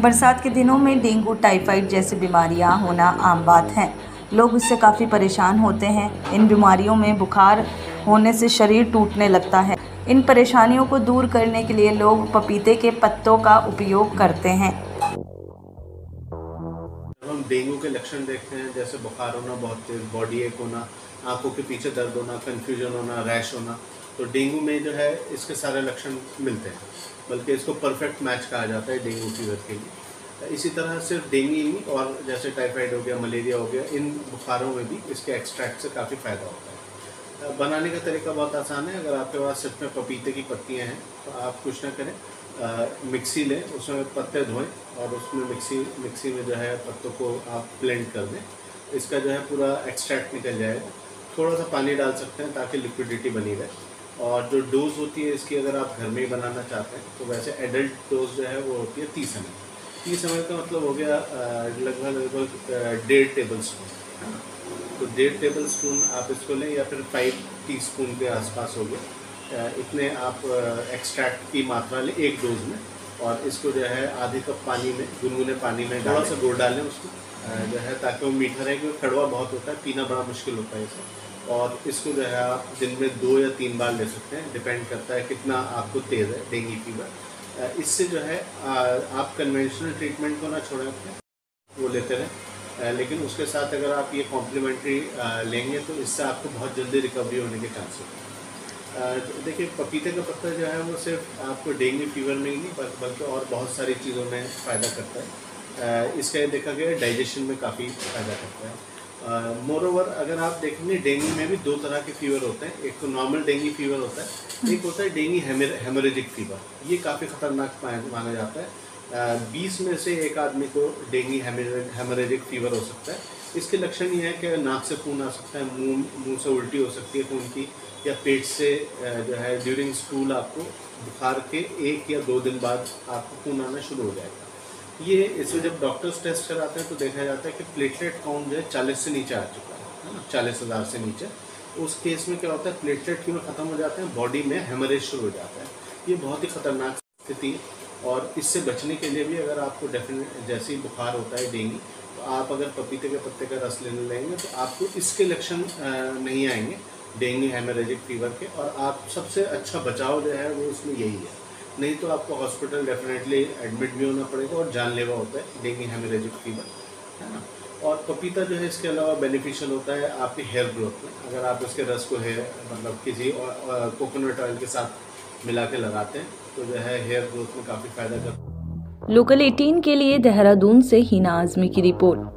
बरसात के दिनों में डेंगू टाइफाइड जैसी बीमारियां होना आम बात है। लोग इससे काफ़ी परेशान होते हैं। इन बीमारियों में बुखार होने से शरीर टूटने लगता है। इन परेशानियों को दूर करने के लिए लोग पपीते के पत्तों का उपयोग करते हैं। जब हम डेंगू के लक्षण देखते हैं जैसे बुखार होना, बहुत तेज बॉडी एक होना, आंखों के पीछे दर्द होना, कन्फ्यूजन होना, रैश होना, तो डेंगू में जो है इसके सारे लक्षण मिलते हैं, बल्कि इसको परफेक्ट मैच कहा जाता है डेंगू फीवर के लिए। इसी तरह सिर्फ डेंगू ही और जैसे टाइफाइड हो गया, मलेरिया हो गया, इन बुखारों में भी इसके एक्सट्रैक्ट से काफ़ी फ़ायदा होता है। बनाने का तरीका बहुत आसान है। अगर आपके पास सिर्फ में पपीते की पत्तियां हैं तो आप कुछ ना करें, मिक्सी लें, उसमें पत्ते धोएं और उसमें मिक्सी में जो है पत्तों को आप ब्लेंड कर दें। इसका जो है पूरा एक्सट्रैक्ट निकल जाएगा। थोड़ा सा पानी डाल सकते हैं ताकि लिक्विडिटी बनी रहे। और जो डोज़ होती है इसकी, अगर आप घर में ही बनाना चाहते हैं तो वैसे एडल्ट डोज जो है वो होती है 30 ml। 30 ml का मतलब हो गया लगभग 1.5 टेबल स्पून। तो 1.5 टेबल स्पून आप इसको लें या फिर 5 टीस्पून के आसपास हो गए। इतने आप एक्सट्रैक्ट की मात्रा लें एक डोज में और इसको जो है आधे कप पानी में, गुनगुने पानी में थोड़ा सा गुड़ डालें उसको जो है, ताकि वो मीठा रहे, क्योंकि कड़वा बहुत होता है, पीना बड़ा मुश्किल होता है इसे। और इसको जो है आप दिन में 2 या 3 बार ले सकते हैं, डिपेंड करता है कितना आपको तेज़ है डेंगू फीवर। इससे जो है आप कन्वेंशनल ट्रीटमेंट को ना छोड़ें, वो लेते रहें, लेकिन उसके साथ अगर आप ये कॉम्प्लीमेंट्री लेंगे तो इससे आपको बहुत जल्दी रिकवरी होने के चांस होते हैं। देखिए, पपीते का पत्ता जो है वो सिर्फ आपको डेंगू फीवर में ही नहीं बल्कि और बहुत सारी चीज़ों में फ़ायदा करता है। इसका ये देखा गया डाइजेशन में काफ़ी फ़ायदा करता है। मोरओवर अगर आप देखेंगे डेंगू में भी 2 तरह के फीवर होते हैं। एक तो नॉर्मल डेंगू फीवर होता है, एक होता है डेंगू हेमोरेजिक फीवर। ये काफ़ी ख़तरनाक माना जाता है। 20 में से 1 आदमी को डेंगू हेमोरेजिक फीवर हो सकता है। इसके लक्षण ये है कि नाक से खून आ सकता है, मुंह से उल्टी हो सकती है खून की, या पेट से जो है ड्यूरिंग स्टूल आपको बुखार के 1 या 2 दिन बाद आपको खून आना शुरू हो जाएगा। ये इसमें जब डॉक्टर्स टेस्ट कराते हैं तो देखा जाता है कि प्लेटलेट काउंट जो है 40 से नीचे आ चुका है ना, 40,000 से नीचे। उस केस में क्या होता है, प्लेटलेट क्यों ख़त्म हो जाते हैं, बॉडी में हेमरेज शुरू हो जाता है। ये बहुत ही ख़तरनाक स्थिति है। और इससे बचने के लिए भी अगर आपको डेफिनेट जैसे ही बुखार होता है डेंगू, तो आप अगर पपीते के पत्ते का रस लेने लगेंगे तो आपको इसके लक्षण नहीं आएंगे डेंगू हेमोरेजिक फीवर के। और आप सबसे अच्छा बचाव जो है वो उसमें यही है, नहीं तो आपको हॉस्पिटल डेफिनेटली एडमिट भी होना पड़ेगा और जानलेवा होता है डेंगू हेमोरेजिक फीवर, है ना। और पपीता जो है इसके अलावा बेनिफिशियल होता है आपके हेयर ग्रोथ में। अगर आप इसके रस को हेयर मतलब किसी और कोकोनट ऑयल के साथ मिला के लगाते हैं तो जो है हेयर ग्रोथ में काफी फायदा करता है। लोकल 18 के लिए देहरादून से हिना आजमी की रिपोर्ट।